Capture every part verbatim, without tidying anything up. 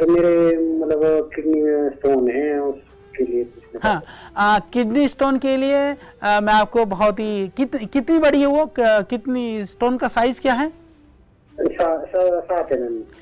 Sir मेरे मतलब kidney में स्टोन है, उसके लिए। हाँ, किडनी स्टोन के लिए आ, मैं आपको बहुत ही कित, कितनी बड़ी है वो, कितनी स्टोन का साइज क्या है?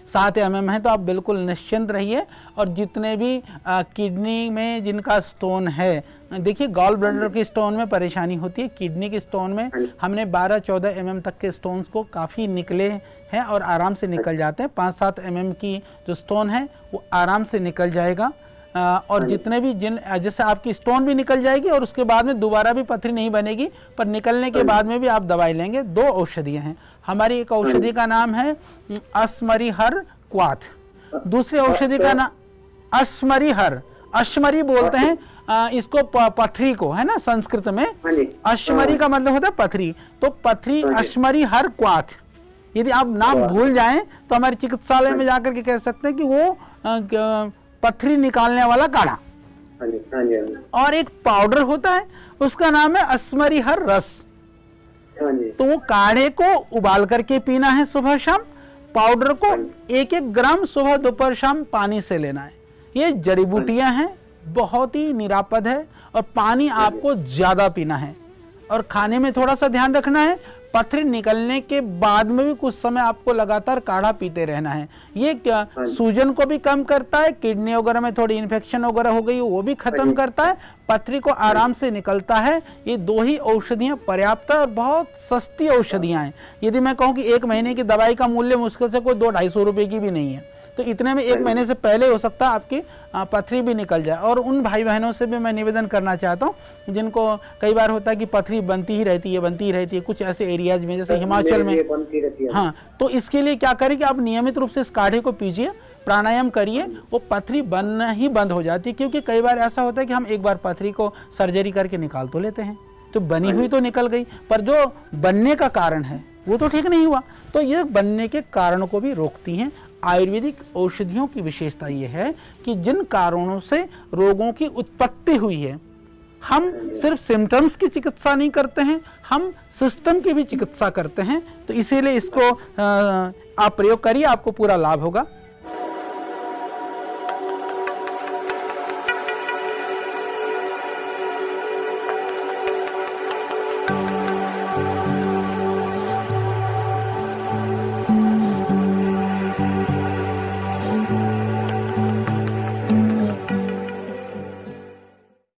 सात एम एम है। तो आप बिल्कुल निश्चिंत रहिए। और जितने भी आ, किडनी में जिनका स्टोन है, देखिए गॉल ब्लैडर के स्टोन में परेशानी होती है, किडनी के स्टोन में हमने बारह चौदह एम एम तक के स्टोन्स को काफ़ी निकले हैं और आराम से निकल जाते हैं। पाँच सात एम एम की जो स्टोन है वो आराम से निकल जाएगा। आ, और जितने भी जिन जैसे आपकी स्टोन भी निकल जाएगी और उसके बाद में दोबारा भी पथरी नहीं बनेगी, पर निकलने के बाद में भी आप दवाई लेंगे। दो औषधियाँ हैं हमारी, एक औषधि का नाम है अश्मरीहर क्वाथ, दूसरी औषधि का नाम अश्मरीहर, अश्मरी बोलते हैं इसको, पथरी को, है ना संस्कृत में। अश्मरी का मतलब होता है पथरी, तो पथरी अश्मरीहर क्वाथ। यदि आप नाम भूल जाएं तो हमारे चिकित्सालय में जाकर के कह सकते हैं कि वो पथरी निकालने वाला काढ़ा। और एक पाउडर होता है उसका नाम है अश्मरीहर रस। तो वो काढ़े को उबाल करके पीना है सुबह शाम, पाउडर को एक एक ग्राम सुबह दोपहर शाम पानी से लेना है। ये जड़ी बूटियां हैं, बहुत ही निरापद है। और पानी आपको ज़्यादा पीना है और खाने में थोड़ा सा ध्यान रखना है। पथरी निकलने के बाद में भी कुछ समय आपको लगातार काढ़ा पीते रहना है। ये क्या सूजन को भी कम करता है, किडनी वगैरह में थोड़ी इन्फेक्शन वगैरह हो गई वो भी खत्म करता है, पथरी को आराम से निकलता है। ये दो ही औषधियाँ पर्याप्त है और बहुत सस्ती औषधियाँ हैं। यदि मैं कहूँ कि एक महीने की दवाई का मूल्य मुश्किल से कोई दो ढाई सौ रुपये की भी नहीं है, तो इतने में एक महीने से पहले हो सकता है आपकी पथरी भी निकल जाए। और उन भाई बहनों से भी मैं निवेदन करना चाहता हूँ जिनको कई बार होता है कि पथरी बनती ही रहती है, बनती ही रहती है कुछ ऐसे एरियाज में जैसे हिमाचल में। हाँ, तो इसके लिए क्या करें कि आप नियमित रूप से इस काढ़े को पीजिए, प्राणायाम करिए, वो पथरी बनना ही बंद हो जाती है। क्योंकि कई बार ऐसा होता है कि हम एक बार पथरी को सर्जरी करके निकाल तो लेते हैं, तो बनी हुई तो निकल गई, पर जो बनने का कारण है वो तो ठीक नहीं हुआ। तो ये बनने के कारणों को भी रोकती हैं। आयुर्वेदिक औषधियों की विशेषता ये है कि जिन कारणों से रोगों की उत्पत्ति हुई है, हम सिर्फ सिम्टम्स की चिकित्सा नहीं करते हैं, हम सिस्टम की भी चिकित्सा करते हैं। तो इसीलिए इसको आप प्रयोग करिए, आपको पूरा लाभ होगा।